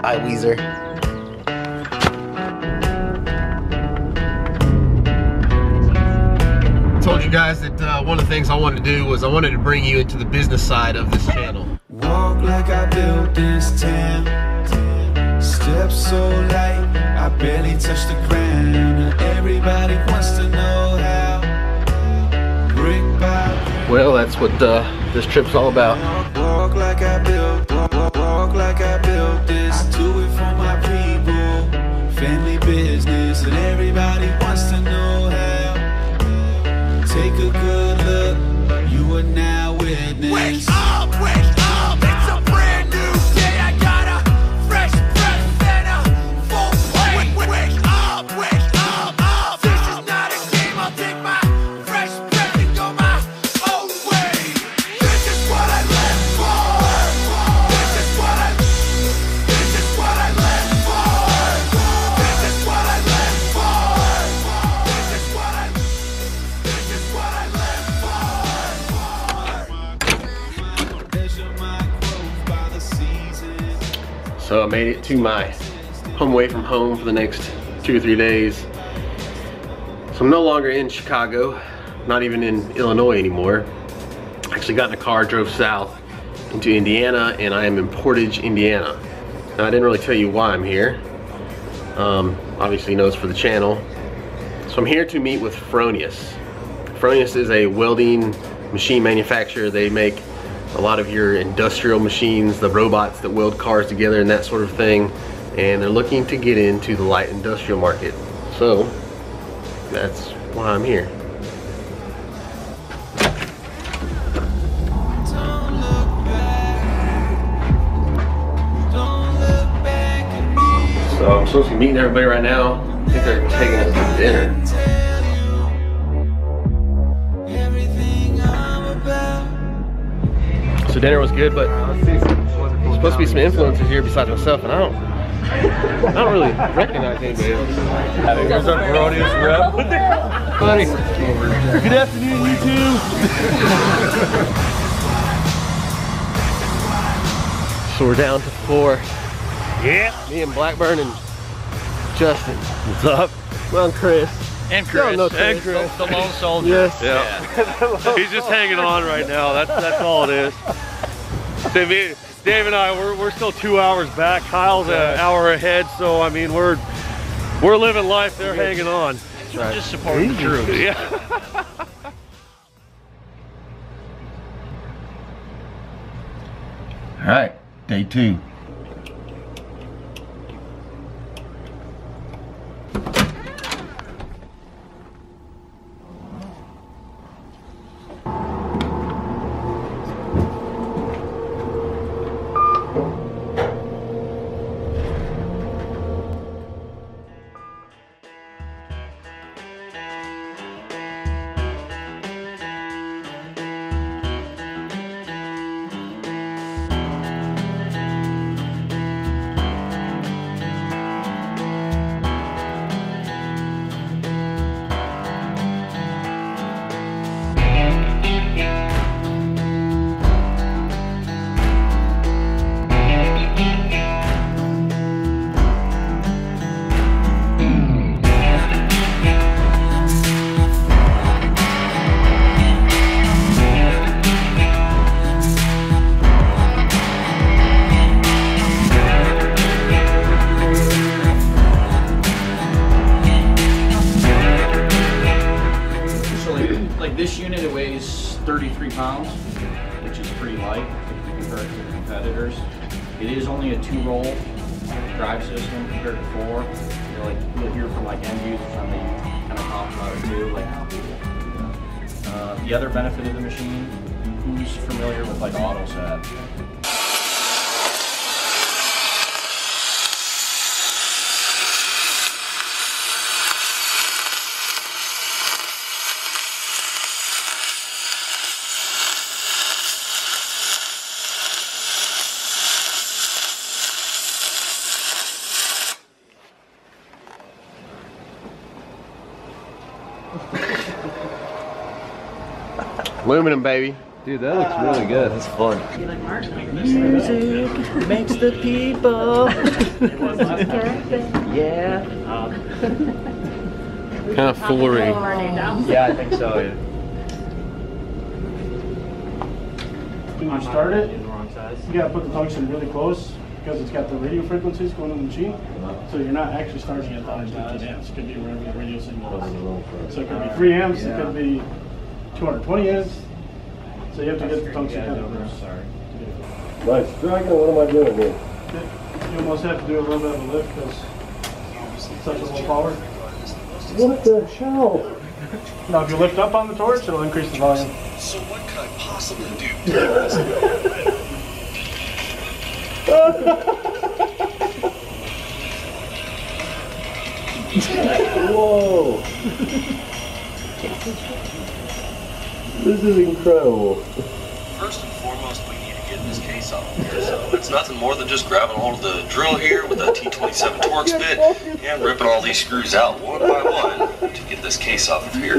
Hi, Weezer. Guys, that one of the things I wanted to do was I wanted to bring you into the business side of this channel. Walk like I built this town. Step so light, I barely touch the ground. Everybody wants to know how. Brick by. Well, that's what this trip's all about. Walk like I built. Walk like I built this. I do it for my people, family business, and everybody wants to know how. Take a good look, you are now witness. Wake up, it's a brand new day. I got a fresh breath and a full plate. Wake up, up. This is not a game, I'll take my fresh breath and go my own way. This is what I live for. This is what I live for. This is what I live for. This is what I live for. This is what I live for. So I made it to my home away from home for the next 2 or 3 days. So I'm no longer in Chicago, not even in Illinois anymore. Actually got in a car, drove south into Indiana, and I am in Portage, Indiana. Now I didn't really tell you why I'm here. Obviously you know it's for the channel. So I'm here to meet with Fronius. Fronius is a welding machine manufacturer. They make a lot of your industrial machines, the robots that weld cars together and that sort of thing. And they're looking to get into the light industrial market. So that's why I'm here. So I'm supposed to be meeting everybody right now. I think they're taking us to dinner. So dinner was good, but there's supposed to be some influencers here besides myself, and I don't really recognize anybody else. What's up, Fronius? We're up. Funny. Good afternoon, YouTube. So we're down to 4. Yeah. Me and Blackburn and Justin. What's up? Well, I'm Chris. And Chris. Chris. The lone soldier. Yes. Yeah. He's just hanging on right now. That's all it is. So me, Dave and I, we're still 2 hours back. Kyle's an hour ahead, so I mean we're living life. They're hanging on. Right. Just supporting the troops. Yeah. All right. Day 2. This unit, it weighs 33 pounds, which is pretty light compared to the competitors. It is only a 2-roll drive system compared to 4. You know, you'll hear from end users on the kind of talk about it too. The other benefit of the machine, who's familiar with AutoSat? Aluminum, baby. Dude, that looks really good. That's fun. You like Mark? Music makes the people. Yeah. Kind of foolery. Yeah, I think so. Yeah. When you start it, you gotta put the tungsten really close because it's got the radio frequencies going in the machine. So you're not actually starting at 110 amps. It could be wherever the radio signal is. So it could be 3 amps, it could be 220 amps. So you have to get the tungsten kind of loose. Nice dragon, what am I doing here? You almost have to do a little bit of a lift because it's such a low power. What the hell? Now if you lift up on the torch, it'll increase the volume. So what could I possibly do? Whoa! This is incredible. First and foremost, we need to get this case off of here. So it's nothing more than just grabbing hold of the drill here with a T27 Torx bit and ripping all these screws out one by one to get this case off of here.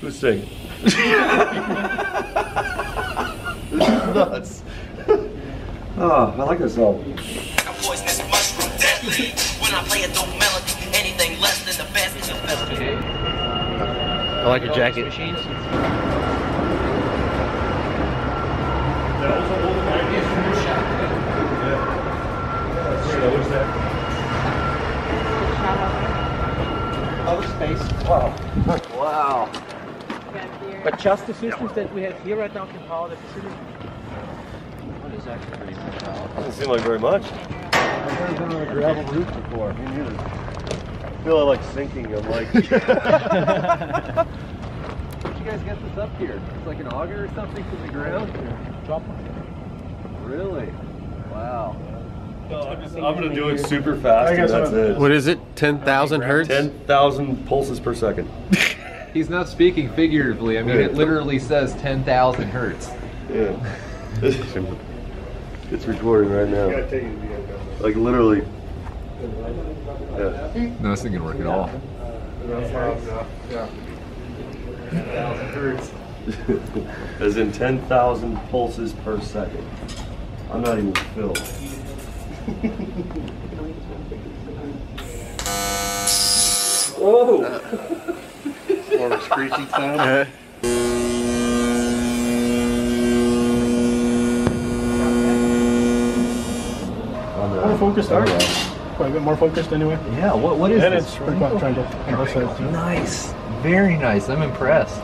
Who's singing? This is nuts. Oh, I like this song. I like your jacket. Other space. Wow. Wow. But just the systems that we have here right now can power the facility. What is actually pretty much power? Doesn't seem like very much. I've never been on a gravel roof before. Me neither. I feel like sinking. I'm like. How'd you guys get this up here? It's like an auger or something from the ground? Drop one. Really? Wow. No, I'm going to do it super fast. I guess that's it. What is it? 10,000 hertz? 10,000 pulses per second. He's not speaking figuratively. I mean, it literally says 10,000 hertz. Yeah. It's recording right now. Like, literally. Yeah. No, this thing can work at all. 10,000 hertz. As in 10,000 pulses per second. I'm not even filled. Whoa! More of a screeching sound. More focused, aren't you? Quite a bit more focused, anyway. Yeah. What is this? It's pretty much triangle. Nice. Very nice. I'm impressed.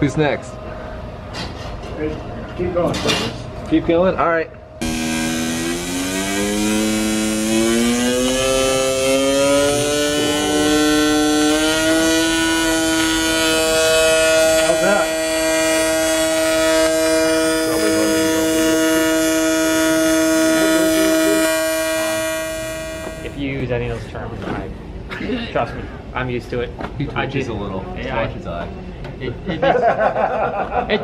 Who's next? Keep going. Keep going. All right. Any of those terms, trust me, I'm used to it. He twitches a little. It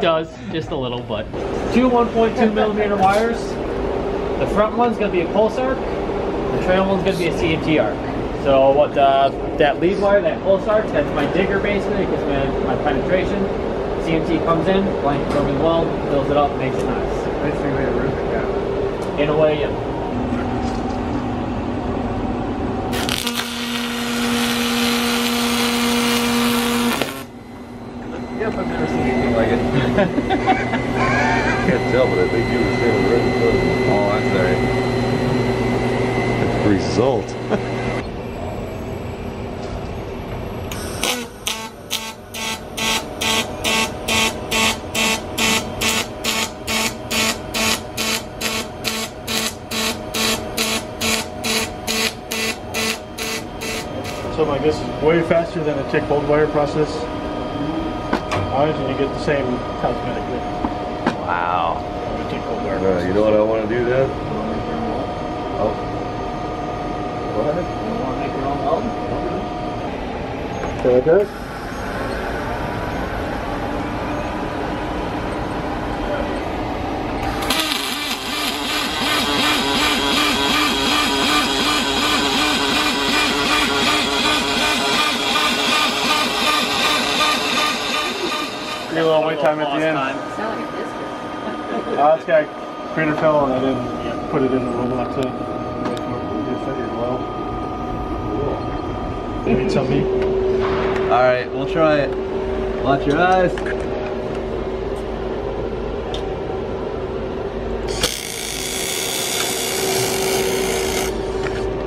does, just a little, but. Two 1.2 millimeter wires. The front one's going to be a pulse arc, the trail one's going to be a CMT arc. So what that lead wire, that pulse arc, that's my digger basically, because my penetration. CMT comes in, blank probing weld, fills it up, makes it nice. Basically, a roof account. In a way, yeah. I've never seen anything like it. I can't tell, but I think you were saying it right before. Oh, I'm sorry. That's the result. Something like this is way faster than a tick hold wire process. And you get the same cosmetic thing. Wow. You know what I want to do then? Oh. What? You want to make your own weld? Okay. Okay. time at the end. It's got crater fill, and I didn't put it in the robot to well. Can you tell me? All right, we'll try it. Watch your eyes.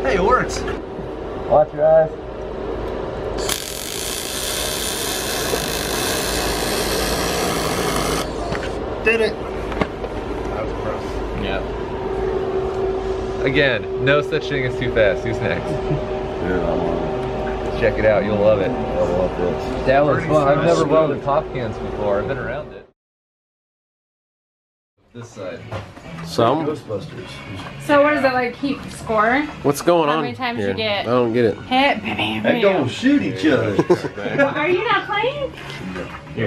Hey, it works. Watch your eyes. Did it. That was gross. Yeah. Again, no such thing as too fast. Who's next? Dude, I love it. Check it out. You'll love it. I love this. That was fun. I've never welded pop cans before. I've been around it. This side. Some Ghostbusters. So what is it like? Keep score? What's going on? How many times you get? I don't get it. Hit, bam, bam. They don't shoot each other. Well, are you not playing?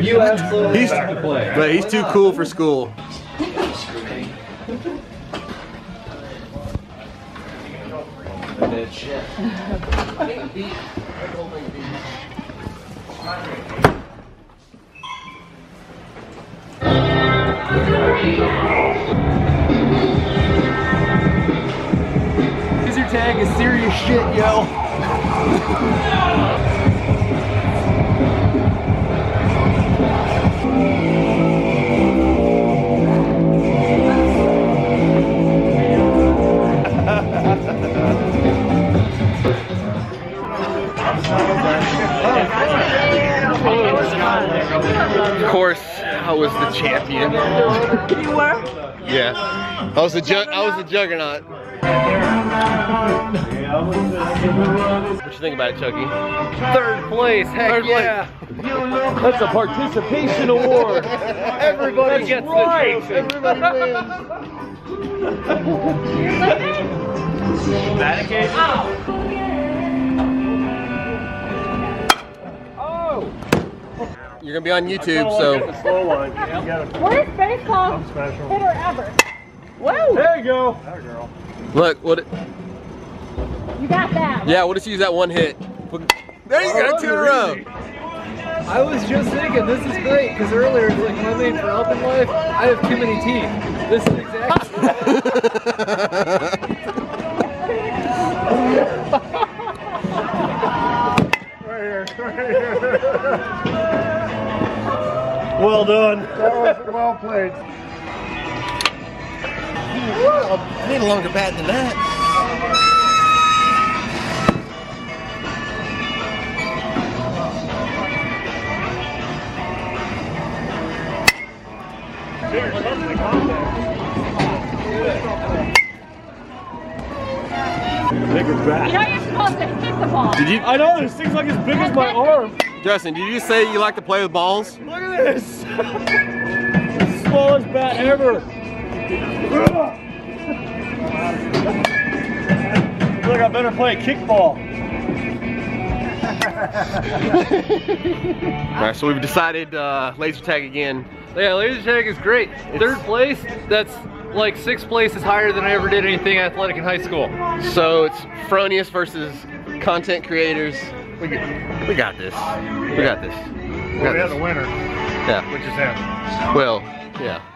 You absolutely have to play. But he's too cool for school. Scissor tag is serious shit, yo. Of course, I was the champion. You were? Yeah. I was the juggernaut. What you think about it, Chucky? Third place, heck yeah. That's a participation award. Everybody gets the trophy. Everybody wins. That occasion? You're gonna be on YouTube, so. Worst baseball hitter ever. Whoa! There you go. Girl. Look, what? You got that. Yeah, we'll just use that one hit. There you go, two in a row. I was just thinking, this is great because earlier, like my name for Elf in Life, I have too many teeth. This is exactly. Right here. Well done. That was well played. I need a longer bat than that. Bigger bat. You know you're supposed to hit the ball. Did you? I know, this thing's like as big as my arm. Justin, did you say you like to play with balls? Look at this! Smallest bat ever! I feel like I better play kickball. Alright, so we've decided laser tag again. Yeah, laser tag is great. Third place, that's like 6 places higher than I ever did anything athletic in high school. So it's Fronius versus content creators. We got this. We got this. We got this. Well, we have the winner. Yeah. Which is him. Well, yeah.